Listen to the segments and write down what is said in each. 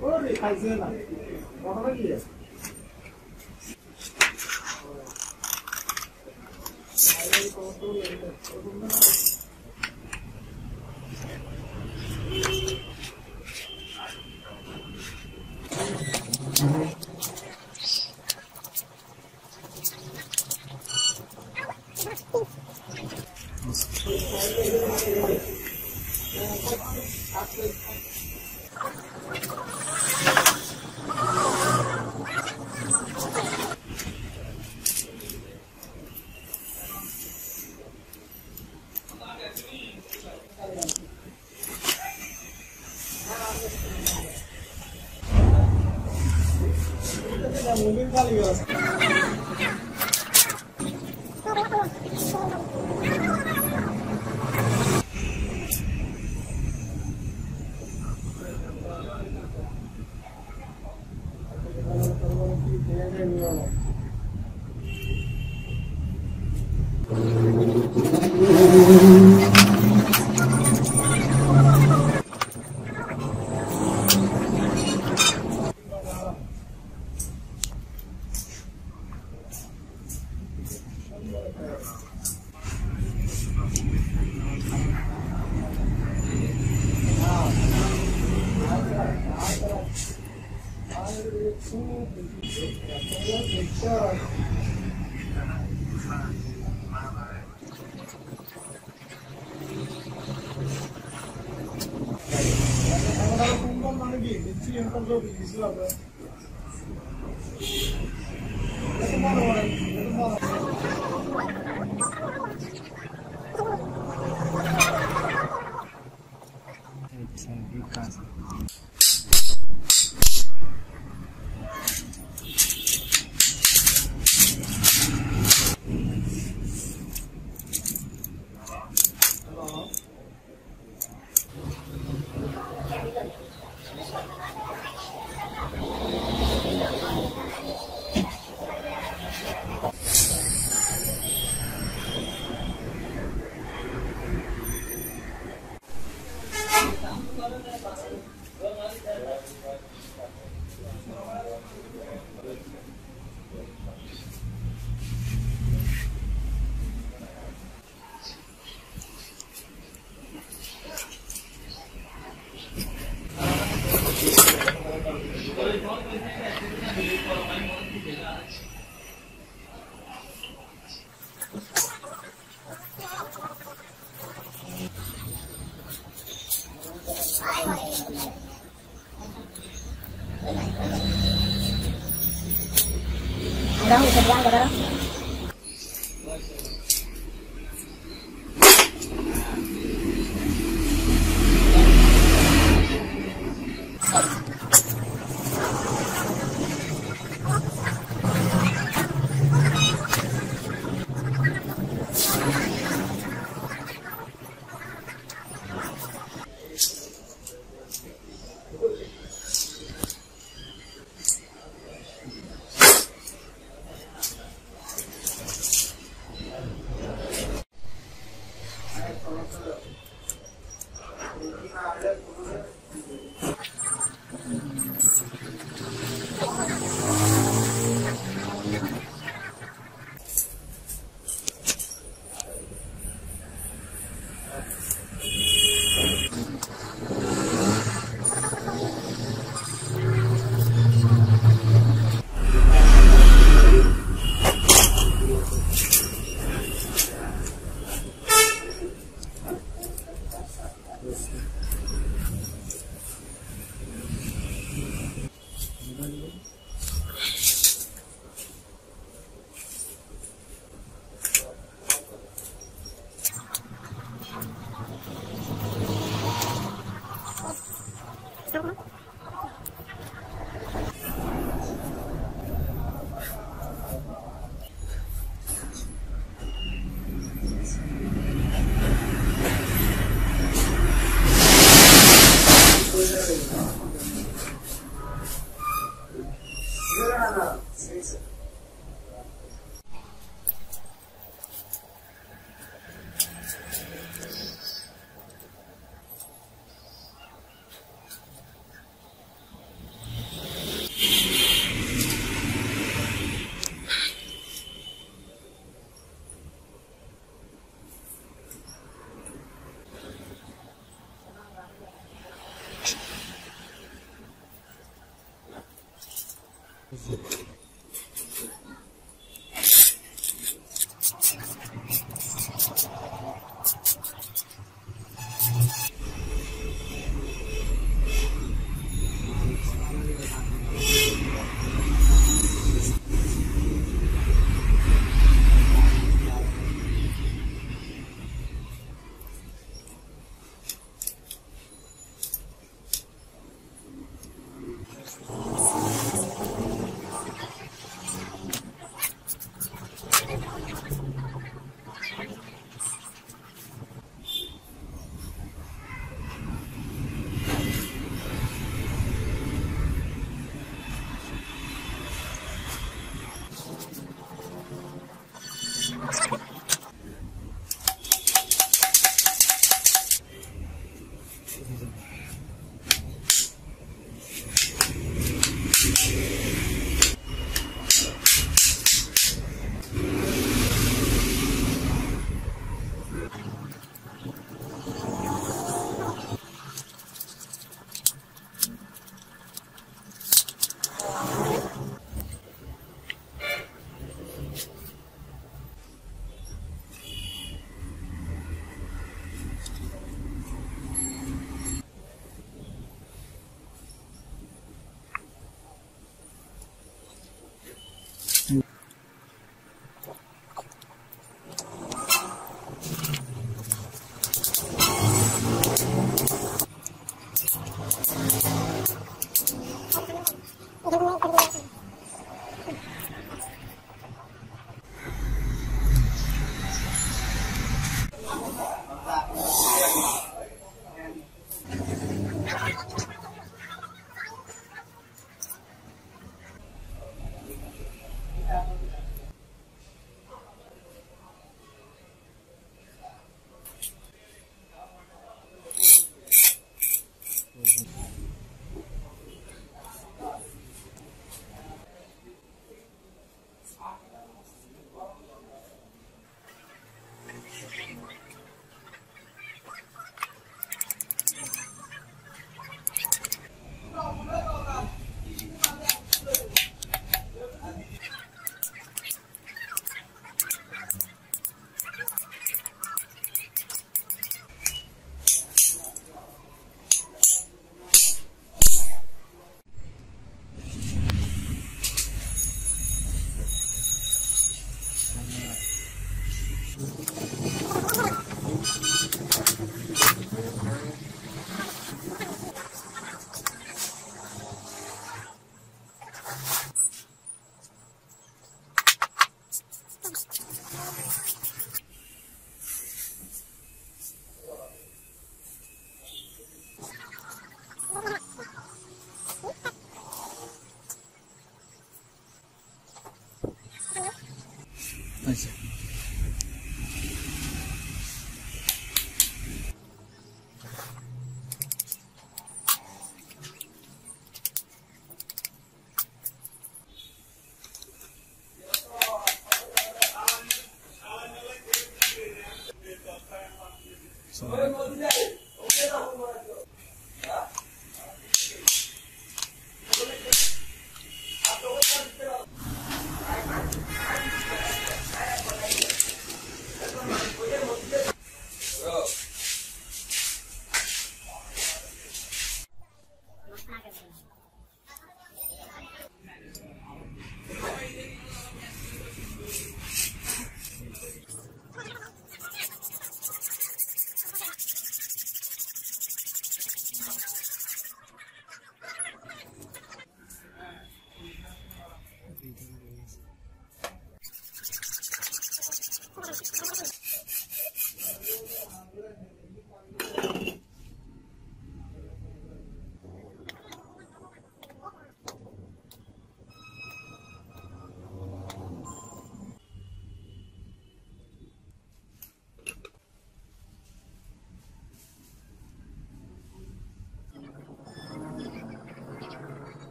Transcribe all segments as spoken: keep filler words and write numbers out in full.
Olha, paisana, bora aqui. Thank you.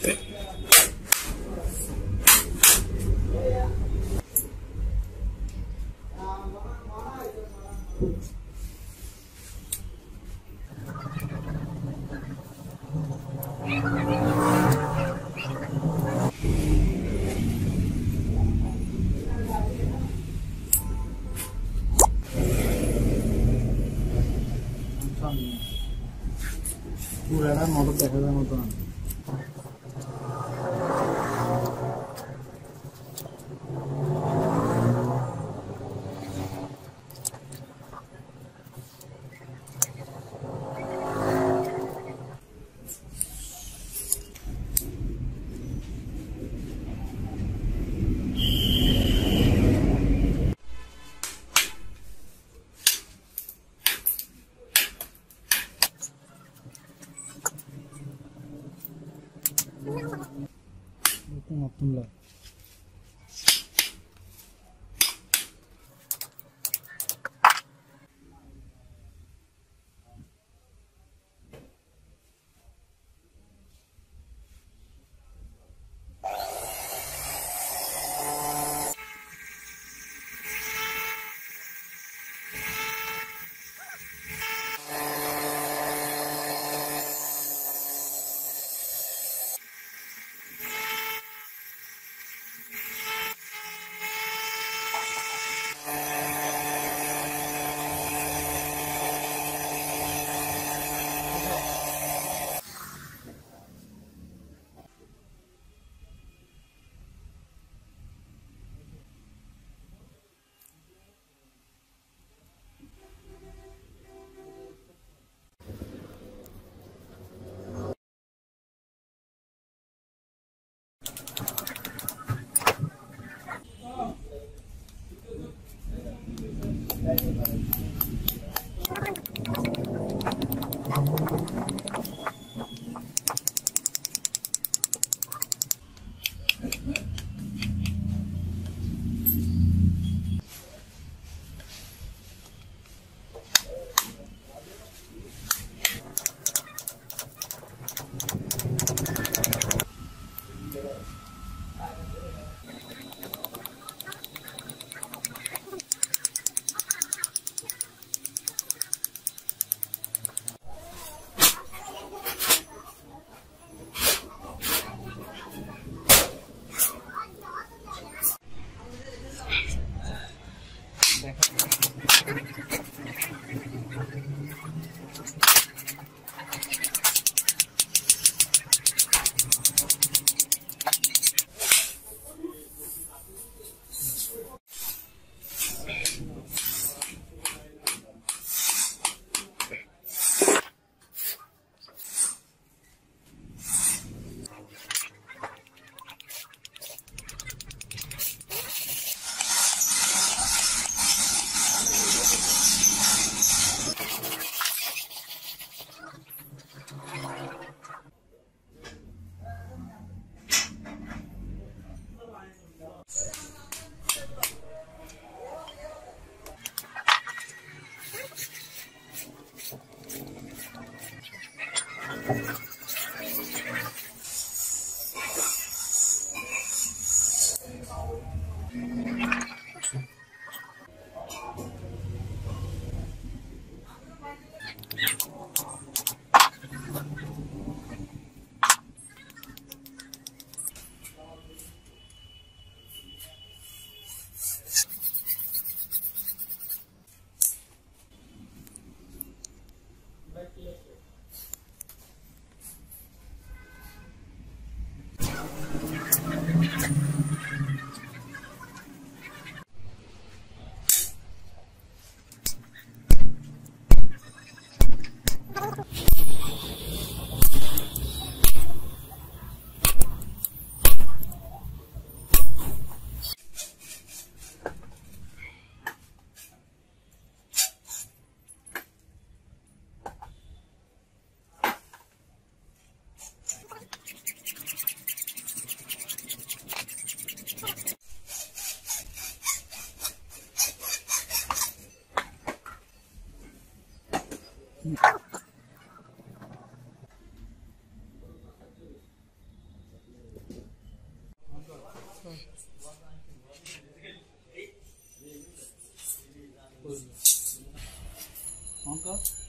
Buralar moda tepeden odan. Abdullah.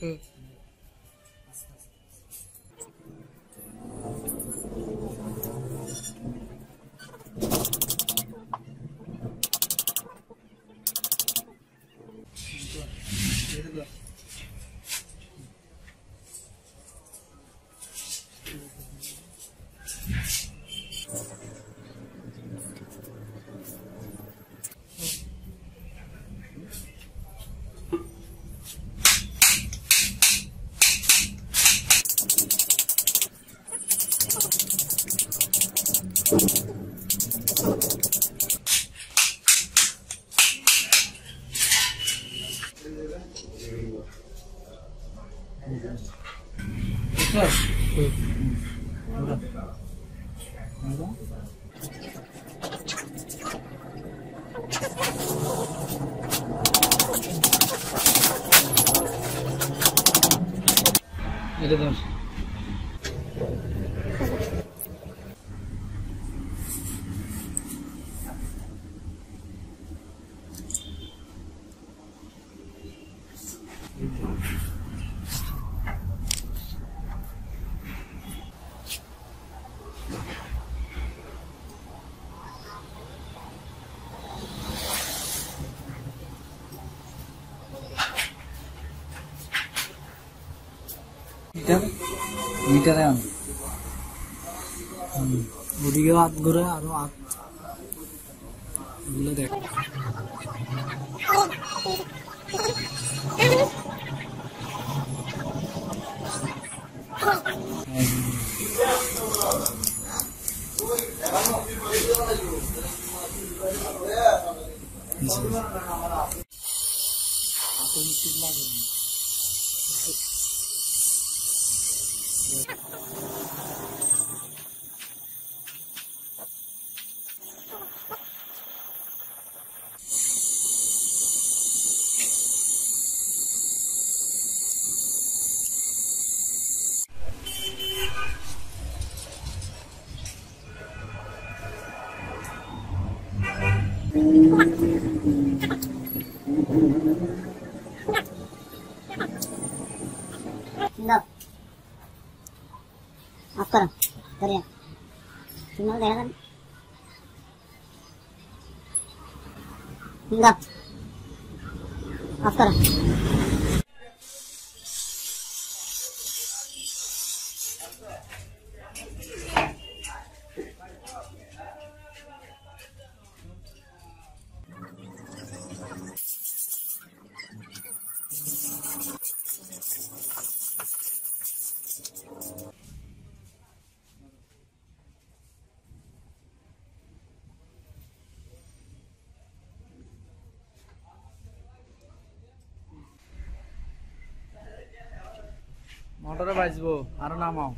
Hı. Gidelim. Mitere am. Video at gura aro at. Bula dekh. Aferin. Görüyorum. Bunları dayanalım. Bingo. Aferin. Motora bajbo aro namao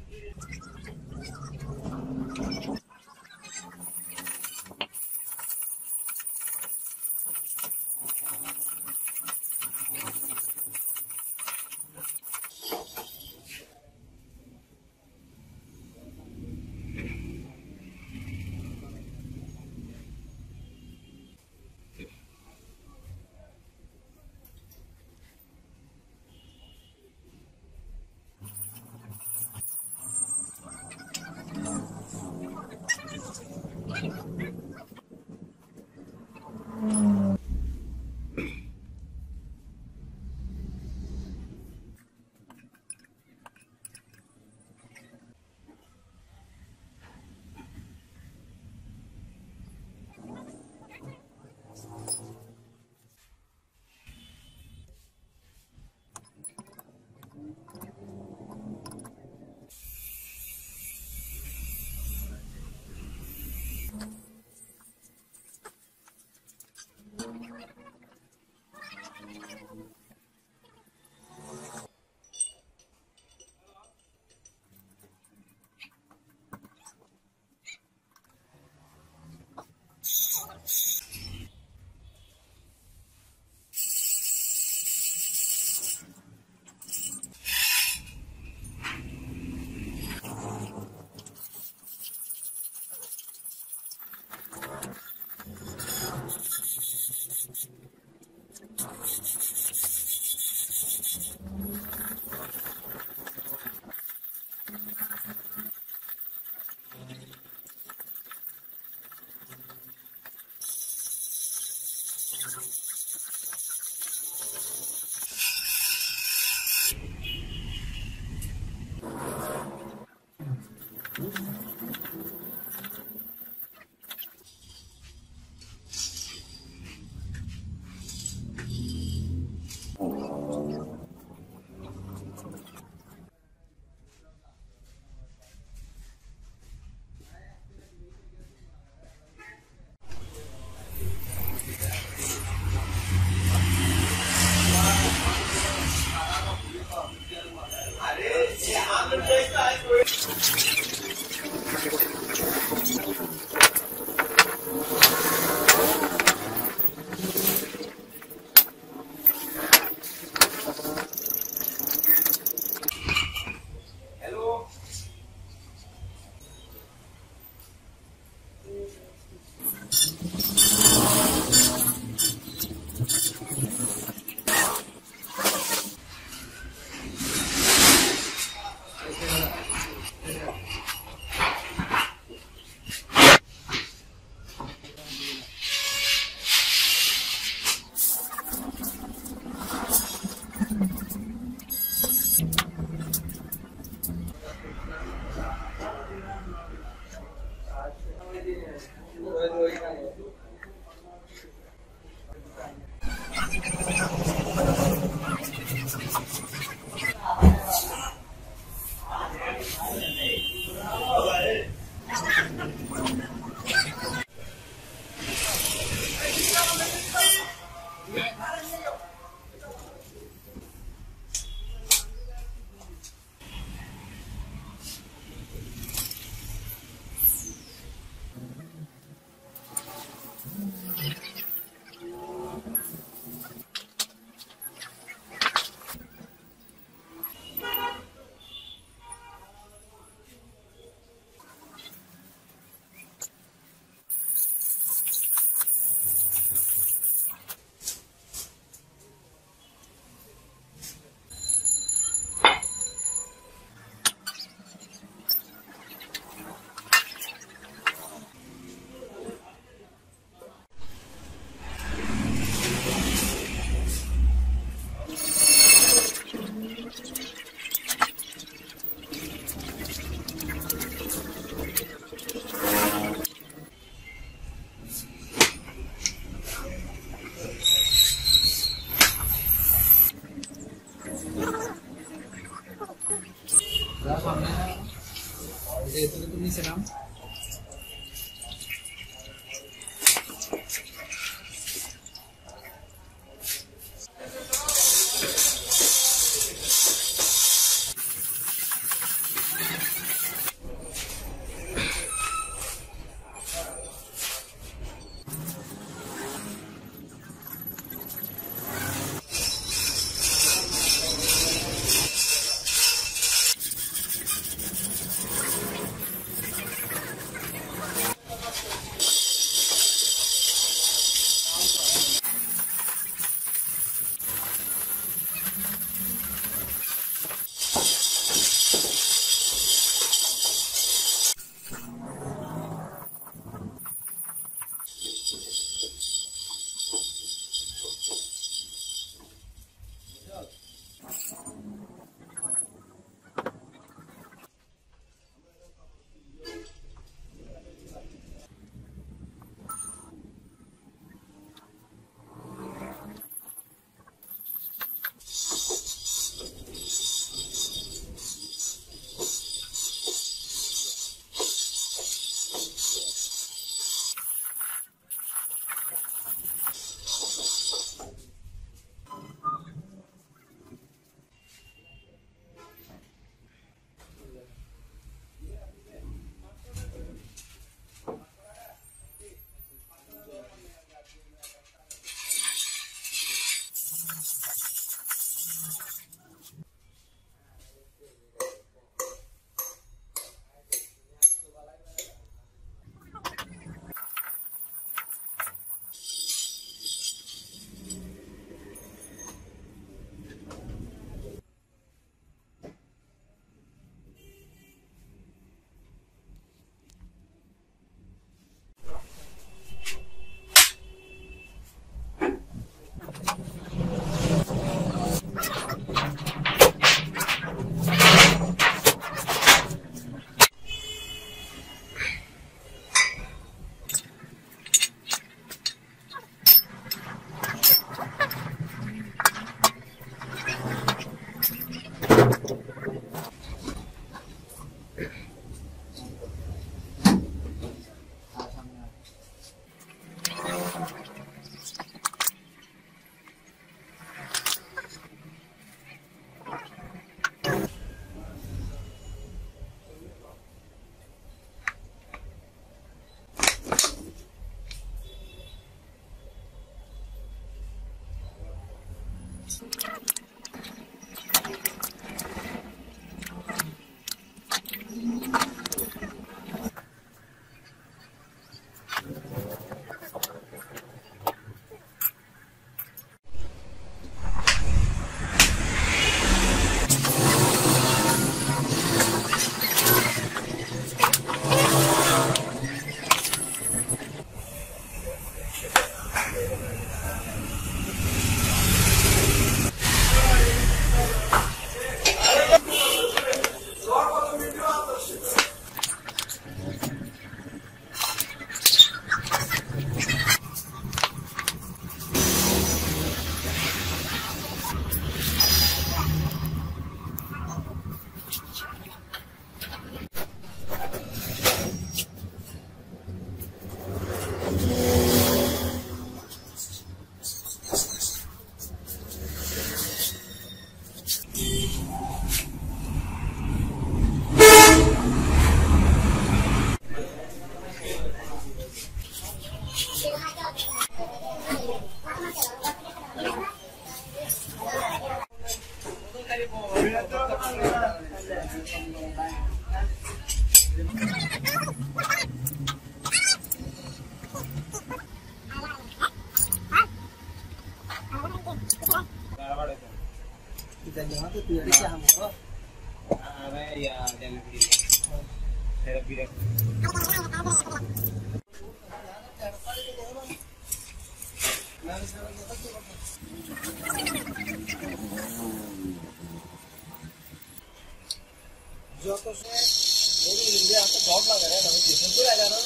जो तो से मेरी इंडिया आपको बहुत लग रहा है ना कि सुन रहा है ना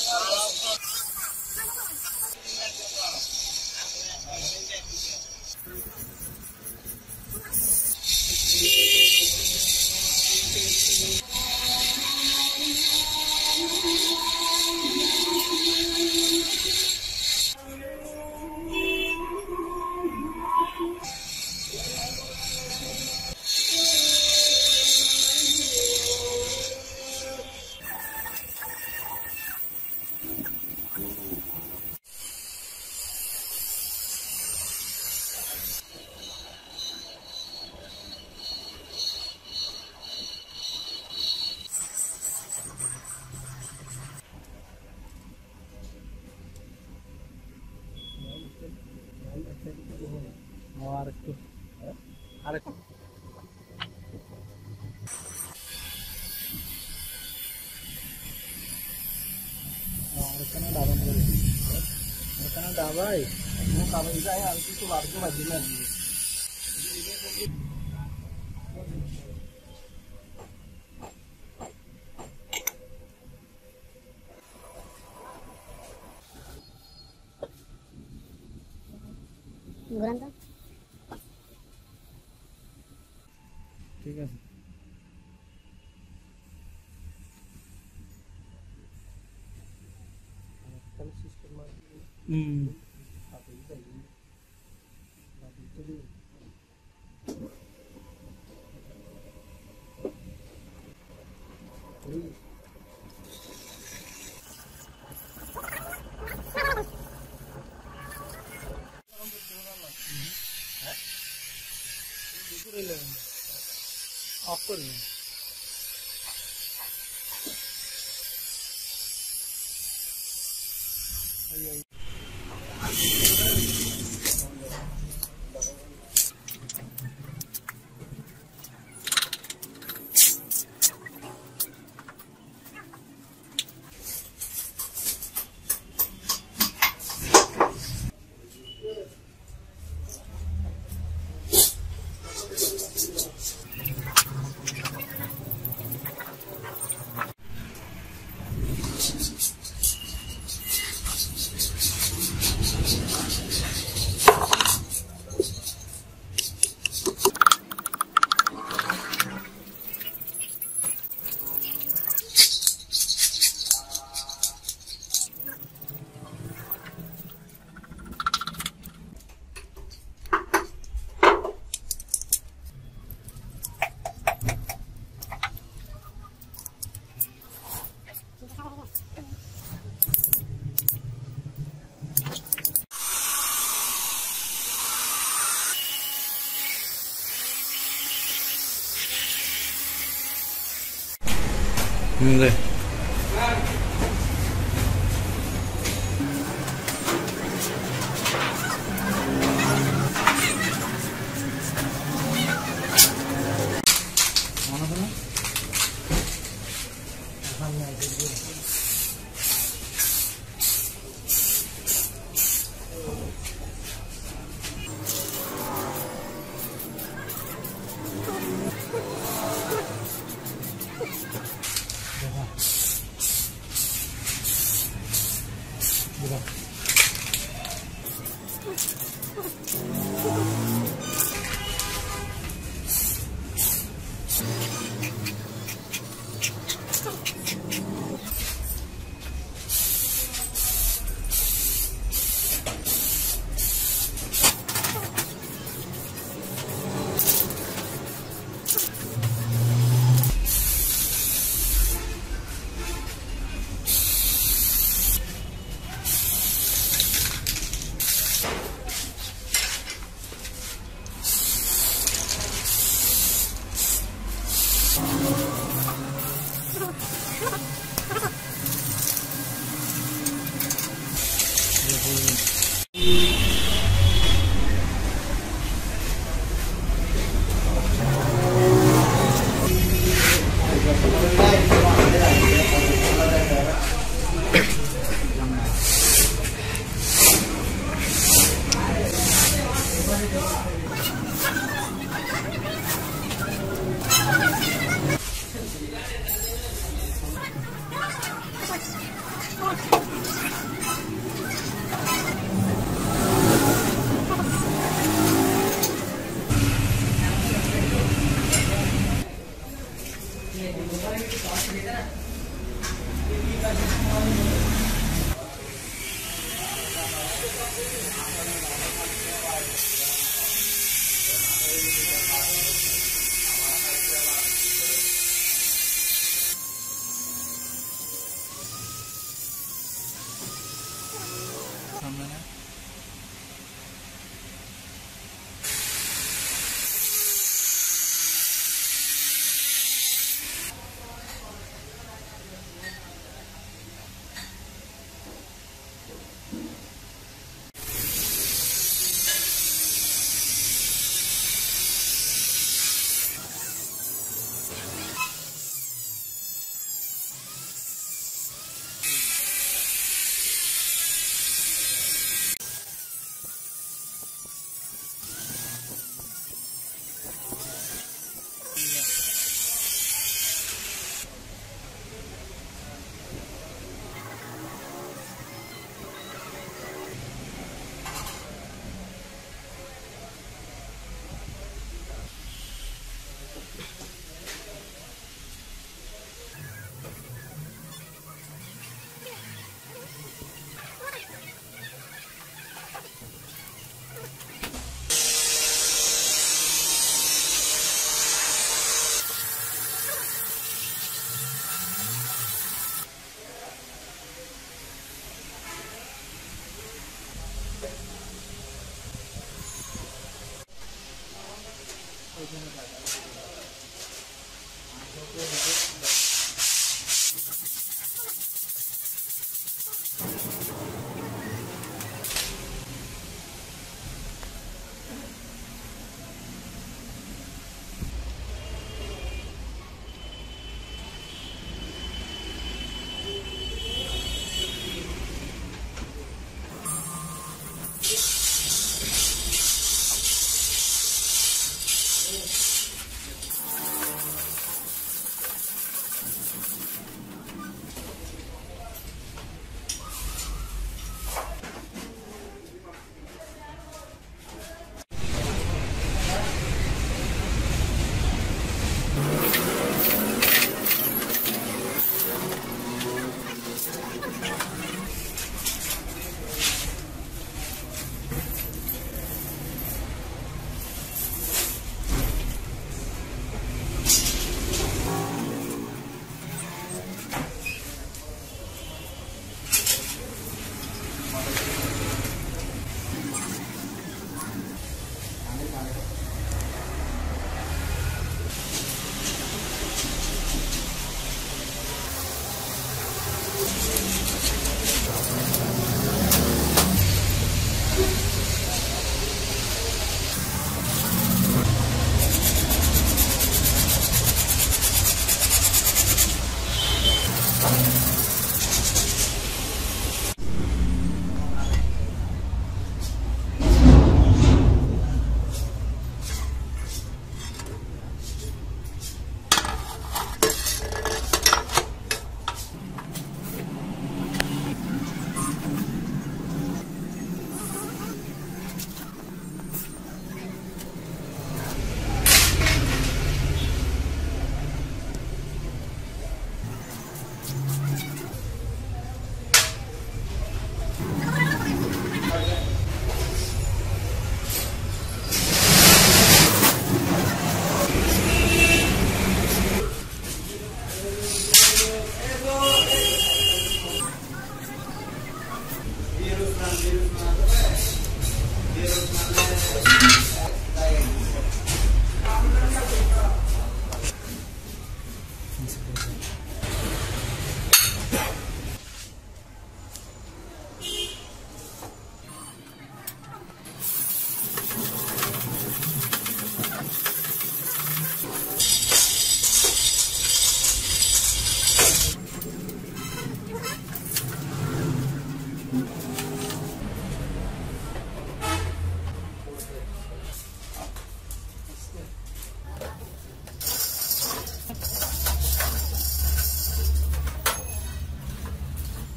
Arekku, arekku. Areknya dalam beri. Areknya dabai. Kalau kita ya harus itu warga wajiban. Guranta. ठीक है कल सिस्टम हम्म आप ये जाइए आप इधर ही है Off कर लें। Şimdi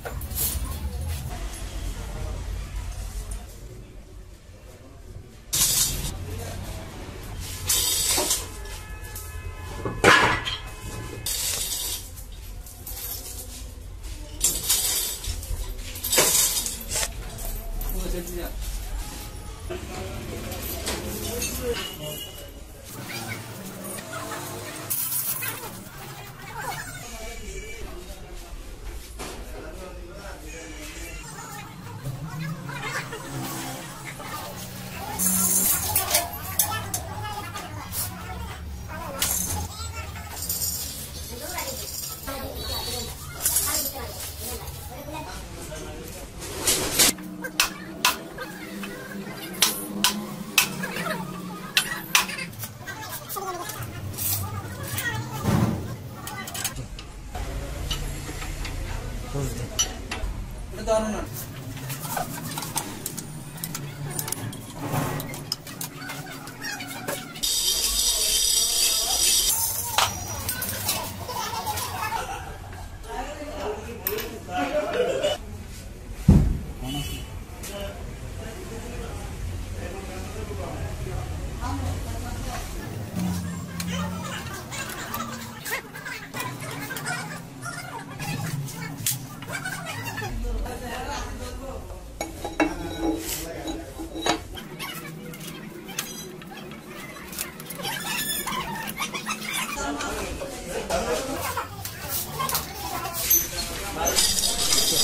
Good. Good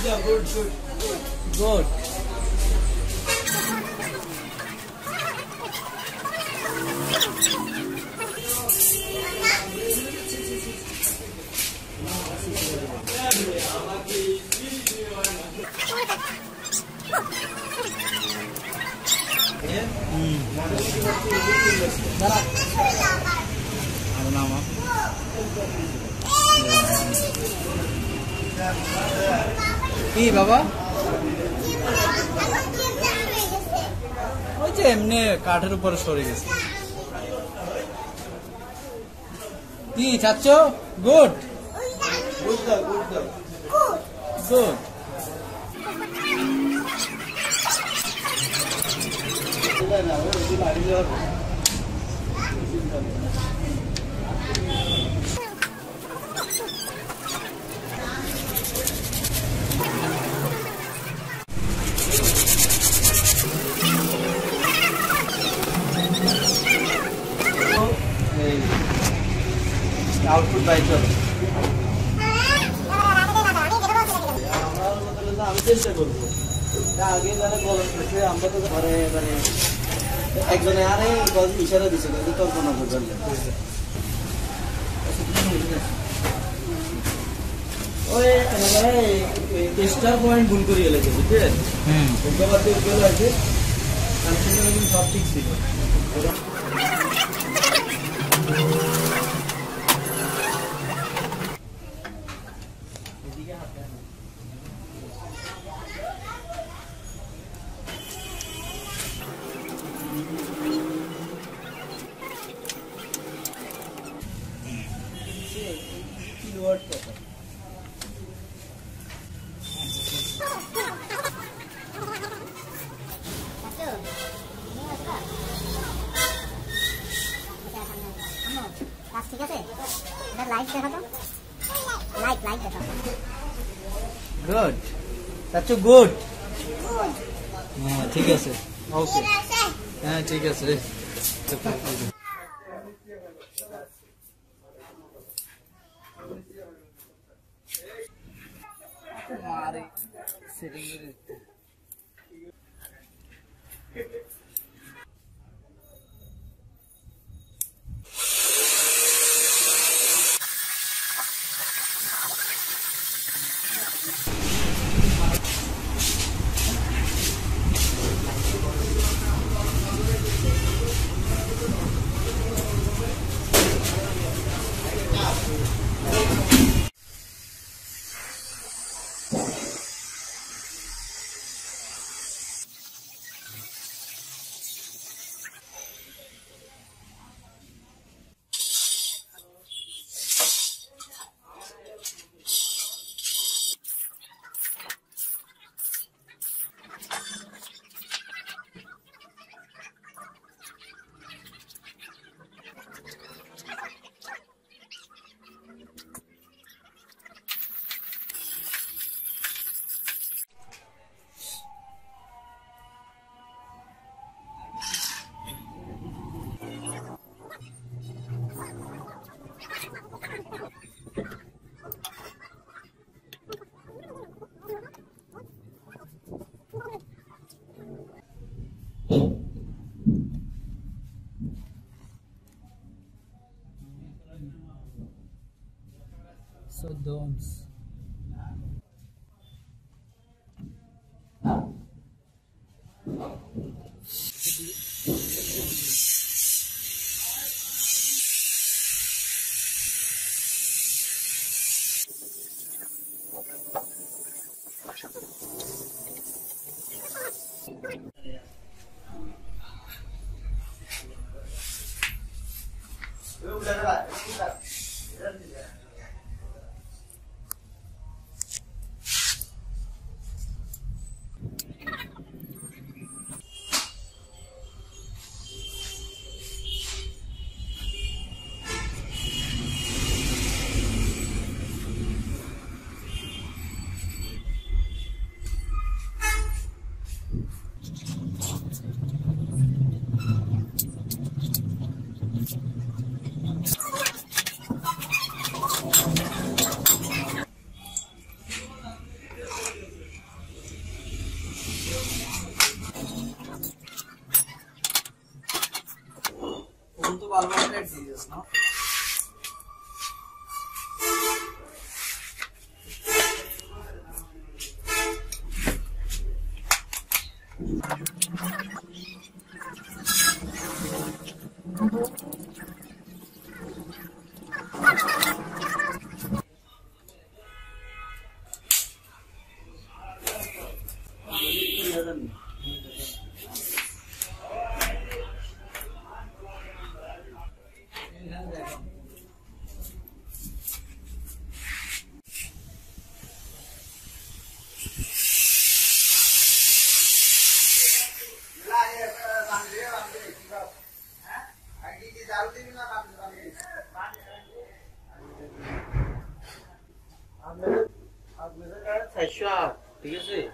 dog, good dog. Good. Good. Hey. output by itself. Good. That's a good. ठीक है sir. Okay. हाँ ठीक है sir. So don'ts. No? Sure, do you see?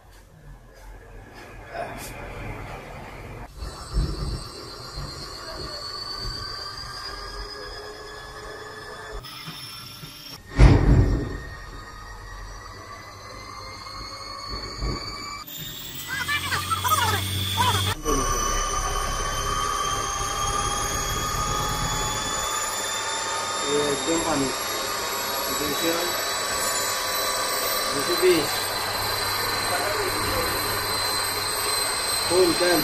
Pertemuan Indonesia, Mississippi, Punten.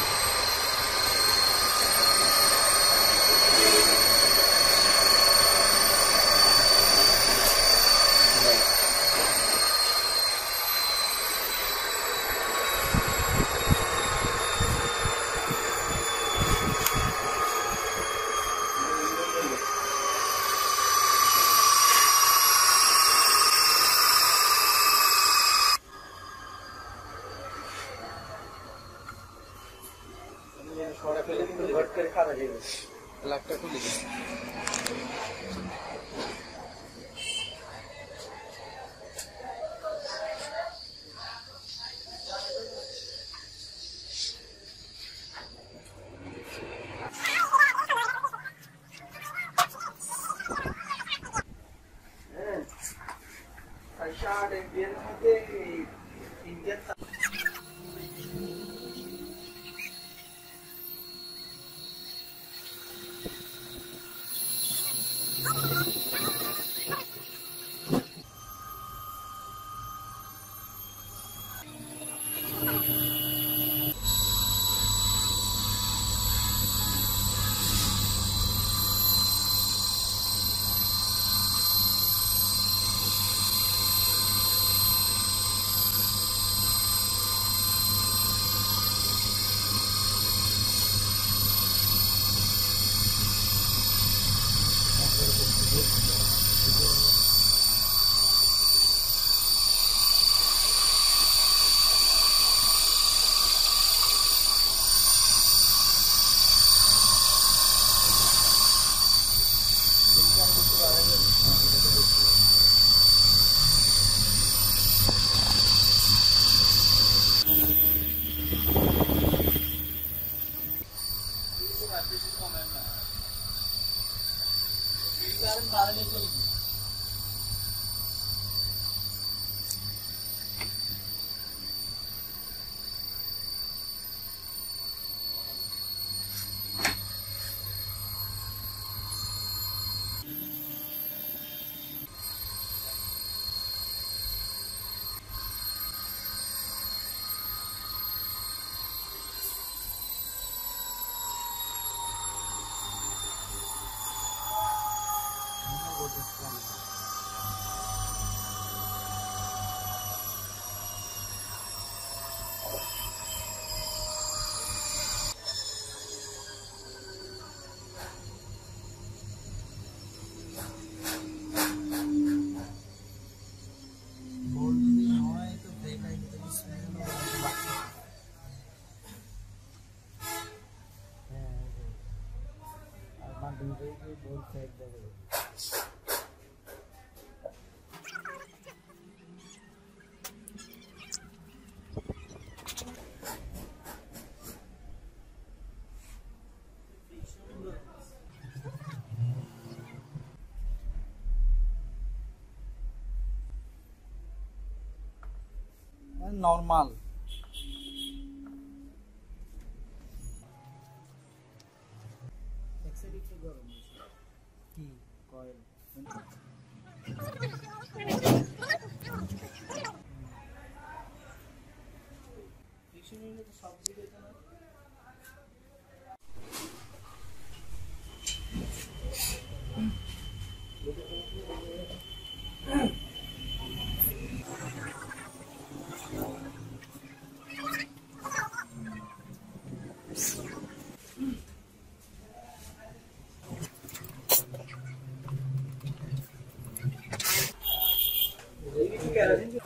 लगता है कुछ अच्छा डेबियन थे इंडियन normal. Gracias.